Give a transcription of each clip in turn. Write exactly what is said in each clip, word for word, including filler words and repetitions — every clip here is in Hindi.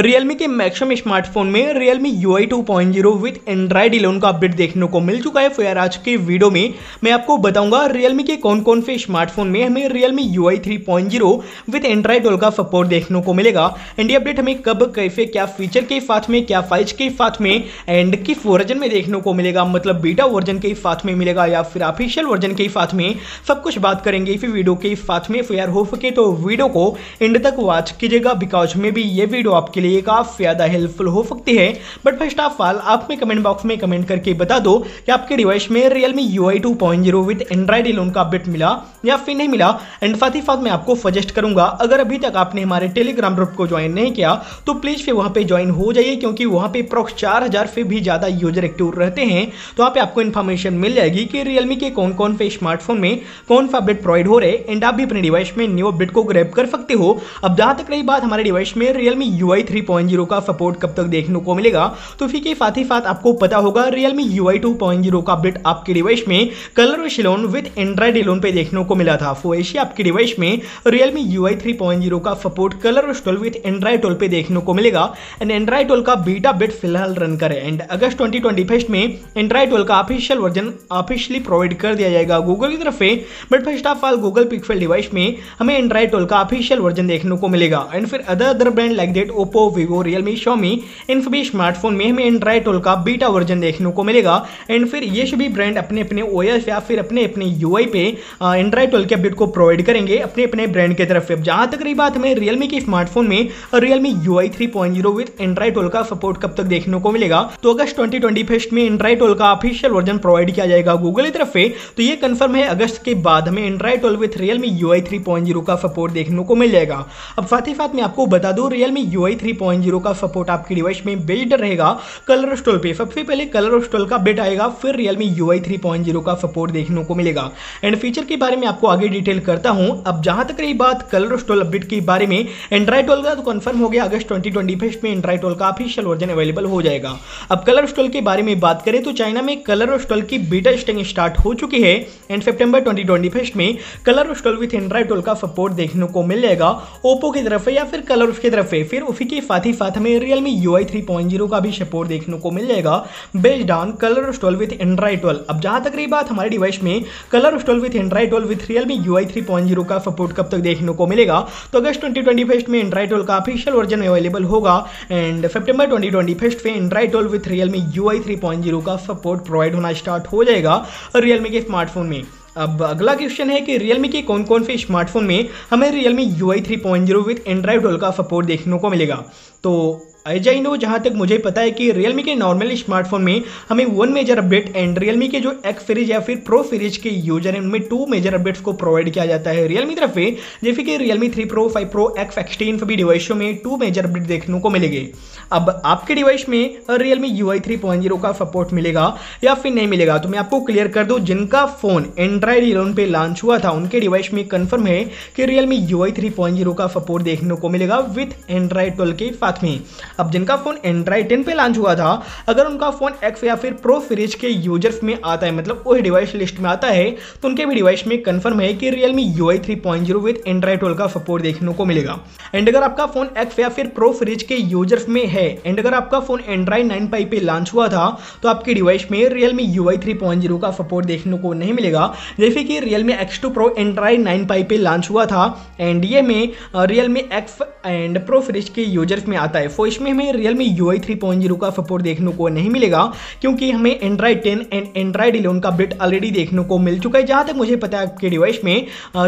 Realme के मैक्सिमम स्मार्टफोन में Realme U I two point zero with Android eleven का अपडेट देखने को मिल चुका है। फिर आज के वीडियो में मैं आपको बताऊंगा Realme के कौन कौन से स्मार्टफोन में हमें Realme U I three point zero with Android twelve का सपोर्ट देखने को मिलेगा एंड ये अपडेट हमें कब, कैसे, क्या फीचर के साथ में, क्या प्राइस के साथ में एंड किस वर्जन में देखने को मिलेगा, मतलब बीटा वर्जन के साथ में मिलेगा या फिर ऑफिशियल वर्जन के साथ में, सब कुछ बात करेंगे इस वीडियो के साथ में। फिर हो सके तो वीडियो को एंड तक वॉच कीजिएगा बिकॉज में भी ये वीडियो आपके लिए काफी ज्यादा हेल्पफुल हो सकती है। बट फर्स्ट ऑफ ऑल आप में कमेंट बॉक्स में कमेंट करके बता दो कि आपके डिवाइस में Realme U I two point zero with Android eleven का अपडेट मिला या फिर नहीं मिला। एंड साथ ही साथ मैं आपको सजेस्ट करूंगा अगर अभी तक आपने हमारे टेलीग्राम ग्रुप को ज्वाइन नहीं किया तो प्लीज फिर वहां पे ज्वाइन हो जाइए क्योंकि वहां पे अप्रोक्स चार हजार से भी ज्यादा यूजर एक्टिव रहते हैं। तो वहां पे आपको इन्फॉर्मेशन मिल जाएगी कि Realme के कौन कौन से स्मार्टफोन में कौन सा अपडेट प्रोवाइड हो रहे हैं एंड आप भी अपने डिवाइस में न्यू अपडेट को ग्रैब कर सकते हो। अब जहां तक रही बात हमारे डिवाइस में Realme U I three point zero का सपोर्ट कब तक देखने को मिलेगा तो फिर के साथ ही साथ आपको पता होगा Realme U I two point zero का अपडेट आपके डिवाइस में ColorOS eleven with Android eleven पे देखने को मिला था। तो ऐसे आपके डिवाइस में Realme U I three point zero का support ColorOS twelve with Android twelve पे देखने को मिलेगा एंड Android ट्वेल्व का बीटा अपडेट फिलहाल रन करे एंड अगस्त ट्वेंटी ट्वेंटी में Android ट्वेल्व का ऑफिशियल वर्जन ऑफिशियली प्रोवाइड कर दिया जाएगा गूगल की तरफ से। But first of all Google pixel device में हमें Android ट्वेल्व का ऑफिशियल वर्जन देखने को मिलेगा एंड फिर other other brand like that Oppo, Vivo, Realme, Xiaomi इन सभी स्मार्टफोन में हमें Android ट्वेल्व का बीटा वर्जन देखने को मिलेगा एंड फिर ये सभी ब्रांड अपने अपने O S या फिर अपने अपने U I पे Android ट्वेल्व के अपडेट को प्रोवाइड करेंगे अपने अपने ब्रांड की तरफ से। जहां तक रही बात हमें Realme के स्मार्टफोन में Realme U I three point zero with Android twelve का सपोर्ट कब तक देखने को मिलेगा तो अगस्त ट्वेंटी ट्वेंटी में Android ट्वेल्व का ऑफिशियल वर्जन प्रोवाइड किया जाएगा गूगल की तरफ से। तो ये कंफर्म है अगस्त के बाद हमें Android twelve with Realme U I three point zero का सपोर्ट देखने को मिल जाएगा। अब साथ ही साथ मैं आपको बता दूं Realme U I three point zero का सपोर्ट आपके डिवाइस में बिल्ड रहेगा ColorOS ट्वेल्व पे। सबसे पहले ColorOS ट्वेल्व का अपडेट आएगा फिर Realme U I three point zero का सपोर्ट देखने को मिलेगा एंड फीचर के बारे में आपको आगे डिटेल करता हूं। अब जहां तक रही बात ColorOS ट्वेल्व अपडेट के बारे में Android ट्वेल्व का तो कंफर्म हो गया अगस्त ट्वेंटी ट्वेंटी में Android ट्वेल्व का ऑफिशियल वर्जन अवेलेबल हो जाएगा। अब ColorOS ट्वेल्व के बारे में बात करें तो चाइना में ColorOS ट्वेल्व की बीटा टेस्टिंग स्टार्ट हो चुकी है एंड सितंबर ट्वेंटी ट्वेंटी में ColorOS twelve with Android twelve का सपोर्ट देखने को मिल जाएगा Oppo की तरफ से या फिर ColorOS की तरफ से। फिर उसी के साथ ही साथ हमें Realme U I three point zero का भी सपोर्ट देखने को मिल जाएगा based on ColorOS twelve with Android twelve. अब जहां तक रही बात हमारे डिवाइस में ColorOS twelve with Android twelve with Realme U I three point zero का सपोर्ट कब तक देखने को मिलेगा तो अगस्त ट्वेंटी ट्वेंटी में Android ट्वेल्व का ऑफिशियल वर्जन अवेलेबल होगा एंड सितंबर ट्वेंटी ट्वेंटी में Android twelve with Realme U I three point zero का सपोर्ट प्रोवाइड होना स्टार्ट हो जाएगा Realme के स्मार्टफोन में। अब अगला क्वेश्चन है कि Realme के कौन कौन से स्मार्टफोन में हमें Realme U I three point zero with Android twelve का सपोर्ट देखने को मिलेगा तो एज आई नो जहाँ तक मुझे पता है कि Realme के नॉर्मल स्मार्टफोन में हमें one major update and Realme के जो एक्स सीरीज या फिर प्रो सीरीज के यूजर इनमें टू मेजर अपडेट्स को प्रोवाइड किया जाता है Realme तरफ से, जैसे कि Realme three Pro, five Pro, X, X T इन सभी डिवाइसों में टू मेजर अपडेट देखने को मिलेंगे। अब आपके डिवाइस में Realme U I three point zero का सपोर्ट मिलेगा या फिर नहीं मिलेगा तो मैं आपको क्लियर कर दूँ जिनका फ़ोन Android इलेवन पे लॉन्च हुआ था उनके डिवाइस में कन्फर्म है कि Realme U I three point zero का सपोर्ट देखने को मिलेगा विथ Android ट्वेल्व के साथ में। अब जिनका फोन Android टेन पे लॉन्च हुआ था अगर उनका फोन एक्स या फिर प्रो सीरीज के यूजर्स में आता है मतलब उस डिवाइस लिस्ट में आता है तो उनके भी डिवाइस में कंफर्म है कि Realme U I three point zero with Android twelve का सपोर्ट देखने को मिलेगा। एंड अगर आपका फोन एक्स या फिर प्रो सीरीज के यूजर्स में है एंड अगर आपका फोन Android नाइन पाई पे लॉन्च हुआ था तो आपके डिवाइस में Realme U I three point zero का सपोर्ट देखने को नहीं मिलेगा, जैसे कि Realme X two Pro Android nine pie पे लॉन्च हुआ था एंड ये में Realme X and pro series के यूजर्स में आता है। तो इसमें हमें Realme U I three point zero का सपोर्ट देखने को नहीं मिलेगा क्योंकि हमें Android ten and Android eleven का अपडेट ऑलरेडी देखने को मिल चुका है। जहां तक मुझे पता है आपके डिवाइस में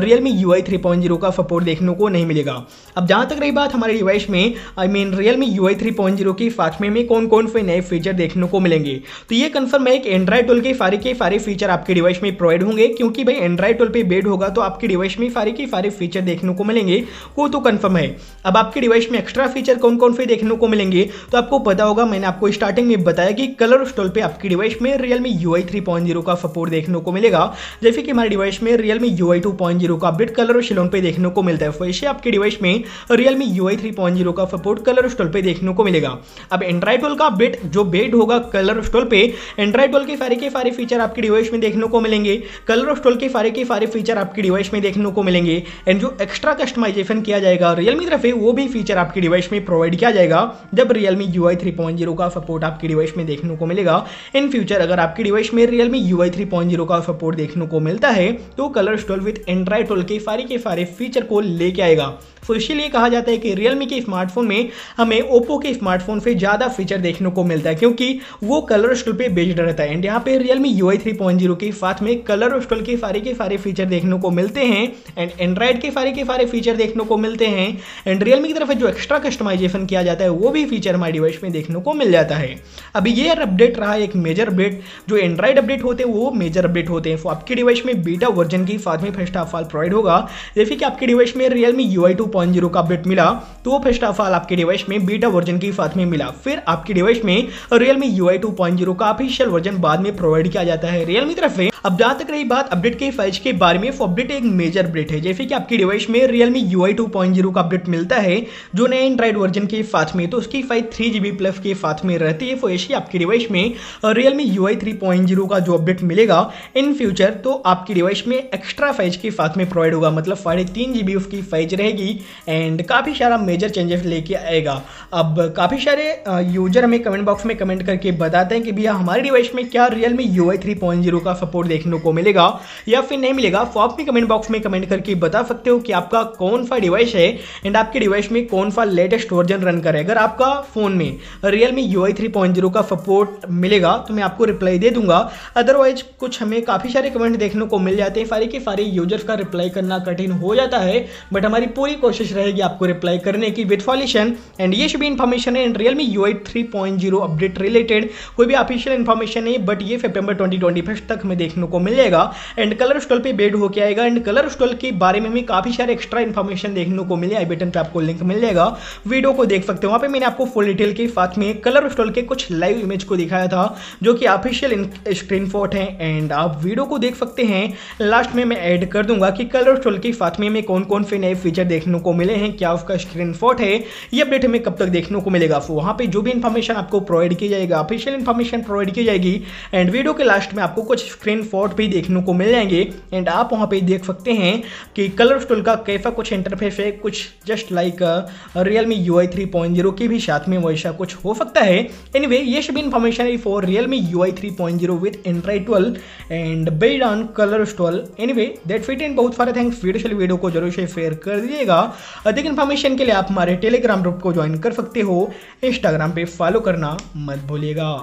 Realme U I three point zero का सपोर्ट देखने को नहीं मिलेगा। अब जहां तक रही बात हमारे डिवाइस में I mean Realme U I three point zero के साथ में, में कौन कौन से नए फीचर देखने को मिलेंगे तो ये कंफर्म है कि Android ट्वेल्व के सारे के सारे फीचर आपके डिवाइस में प्रोवाइड होंगे क्योंकि भाई Android ट्वेल्व पे बेस्ड होगा तो आपके डिवाइस में सारे के सारे फीचर देखने को मिलेंगे वो तो कंफर्म है। अब आपके डिवाइस में एक्स्ट्रा फीचर कौन कौन से देखने को मिलेंगे तो आपको पता होगा मैंने आपको स्टार्टिंग में बताया कि ColorOS ट्वेल्व पे आपकी डिवाइस में Realme U I three point zero का सपोर्ट देखने को मिलेगा, जैसे कि हमारे डिवाइस में Realme U I two point zero का अपडेट ColorOS इलेवन पे देखने को मिलता है। वैसे आपके डिवाइस में Realme U I three point zero का सपोर्ट ColorOS ट्वेल्व पे देखने को मिलेगा। अब Android ट्वेल्व का अपडेट जो बेस्ड होगा ColorOS ट्वेल्व पे Android ट्वेल्व के सारे के सारे फीचर आपके डिवाइस में देखने को मिलेंगे, ColorOS ट्वेल्व के सारे के सारे फीचर आपके डिवाइस में देखने को मिलेंगे एंड जो एक्स्ट्रा कस्टमाइजेशन किया जाएगा Realme तरफ से वो भी फीचर आपके डिवाइस में प्रोवाइड किया जाएगा। जब Realme U I three point zero का सपोर्ट आपके डिवाइस में देखने को मिलेगा। इन फ्यूचर अगर आपके डिवाइस में Realme U I three point zero का सपोर्ट देखने को मिलता है तो colours twelve with Android twelve के सारे के सारे फीचर को लेके आएगा। तो इसीलिए कहा जाता है कि Realme के स्मार्टफोन में हमें Oppo के स्मार्टफोन से ज़्यादा फीचर देखने को मिलता है क्योंकि वो कलर्स ट्वेल्व पे बेस्ड रहता है। एंड यहाँ पे Realme U I three point zero के साथ में कलर्स ट्वेल्व के सारे के सारे फीचर देखने को मिलते हैं एंड एंड्राइड के सारे के सारे फीचर देखने को मिलते हैं एंड Realme की तरफ जो एक्स्ट्रा कस्टमाइजेशन किया जाता है वो भी फीचर हमारे डिवाइस में देखने को मिल जाता है। अभी ये अपडेट रहा एक मेजर अपडेट, जो एंड्राइड अपडेट होते हैं वो मेजर अपडेट होते हैं। तो आपके डिवाइस में बीटा वर्जन के साथ में फर्स्ट ऑफ ऑल प्रोवाइड होगा। जैसे कि आपके डिवाइस में Realme U I two point zero का अपडेट मिला तो फर्स्ट ऑफ ऑल आपके डिवाइस में बीटा वर्जन के साथ में मिला, फिर आपके डिवाइस में Realme U I two point zero का ऑफिशियल वर्जन बाद में प्रोवाइड किया जाता है Realme तरफ से। अब जहाँ तक रही बात अपडेट के फाइल्स के बारे में, अपडेट एक मेजर अपडेट है। जैसे कि आपके डिवाइस में Realme U I two point zero का अपडेट मिलता है जो नए एंड्राइड वर्जन के साथ में, तो उसकी file three G B plus के साथ में रहती है। तो ऐसे आपके डिवाइस में Realme U I three point zero का जो अपडेट मिलेगा इन फ्यूचर तो आपके डिवाइस में एक्स्ट्रा फाइल्स के साथ में प्रोवाइड होगा, मतलब साढ़े तीन जी बी उसकी फाइल्स रहेगी एंड काफ़ी सारा मेजर चेंजेस लेके आएगा। अब काफ़ी सारे यूजर हमें कमेंट बॉक्स में कमेंट करके बताते हैं कि भैया हमारे डिवाइस में क्या Realme U I three point zero का सपोर्ट देखने को मिलेगा या फिर नहीं मिलेगा। तो आप भी कमेंट बॉक्स में कमेंट करके बता सकते हो कि आपका कौन सा डिवाइस है एंड आपके डिवाइस में कौन सा लेटेस्ट वर्जन रन करे। अगर आपका फोन में Realme U I three point zero का सपोर्ट मिलेगा तो मैं आपको रिप्लाई दे दूंगा, अदरवाइज कुछ हमें काफ़ी सारे कमेंट देखने को मिल जाते हैं, सारे के सारे यूजर्स का रिप्लाई करना कठिन हो जाता है। बट हमारी पूरी कोशिश रहेगी आपको रिप्लाई करने की विद सॉल्यूशन। एंड ये सभी इन्फॉर्मेशन है and Realme U I three point zero update related कोई भी ऑफिशियल इन्फॉर्मेशन नहीं, बट ये सितंबर ट्वेंटी ट्वेंटी वन तक हमें देखने को मिल जाएगा एंड कलर्स ट्वेल्व पे बेड होकर आएगा। एंड कलर्स ट्वेल्व के बारे में हमें काफ़ी सारे एक्स्ट्रा इन्फॉर्मेशन देखने को मिले, आई बटन पे आपको लिंक मिल जाएगा, वीडियो को देख सकते हो। वहाँ पे मैंने आपको फुल डिटेल के साथ में कलर्स ट्वेल्व के कुछ लाइव इमेज को दिखाया था जो कि ऑफिशियल स्क्रीनशॉट है एंड आप वीडियो को देख सकते हैं। लास्ट में मैं ऐड कर दूंगा कि कलर्स ट्वेल्व के साथ में कौन कौन से नए फीचर देखने को मिले हैं, क्या उसका स्क्रीनशॉट है, ये अपडेट हमें कब तक देखने को मिलेगा। तो वहाँ पे जो भी इन्फॉर्मेशन आपको प्रोवाइड की जाएगा ऑफिशियल इन्फॉर्मेशन प्रोवाइड की जाएगी एंड वीडियो के लास्ट में आपको कुछ स्क्रीनशॉट भी देखने को मिल जाएंगे एंड आप वहाँ पे देख सकते हैं कि कलर्स ट्वेल्व का कैसा कुछ इंटरफेस है, कुछ just like Realme U I three point zero के भी साथ में वैसा कुछ हो सकता है। एनीवे ये सभी इन्फॉर्मेशन है for Realme U I three point zero with Android twelve and based on colours twelve. Anyway that's it and बहुत सारे थैंक्स। वीडियो से वीडियो को जरूर शेयर कर दीजिएगा। अधिक इन्फॉर्मेशन के लिए आप हमारे टेलीग्राम ग्रुप को ज्वाइन कर सकते हो, इंस्टाग्राम पे फॉलो करना मत भूलिएगा।